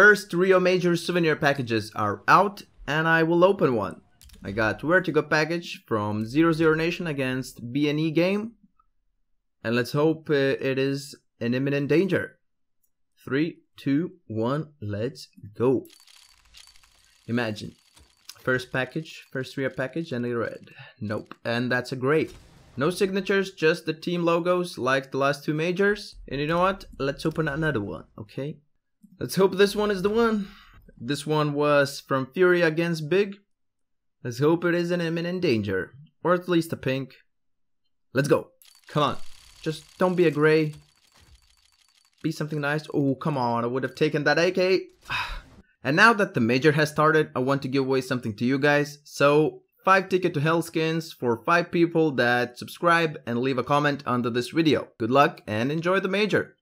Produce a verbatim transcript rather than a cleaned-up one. First Rio Major souvenir packages are out, and I will open one. I got Vertigo package from Zero Zero Nation against B N E Game, and let's hope it is an imminent danger. three, two, one, let's go. Imagine. First package, first rear package, and a red. Nope. And that's a gray. No signatures, just the team logos like the last two majors. And you know what? Let's open another one, okay? Let's hope this one is the one. This one was from Fury against Big. Let's hope it is an imminent danger. Or at least a pink. Let's go. Come on. Just don't be a gray. Be something nice. Oh, come on. I would have taken that A K. And now that the major has started, I want to give away something to you guys. So, five tickets to Hellskins for five people that subscribe and leave a comment under this video. Good luck and enjoy the major!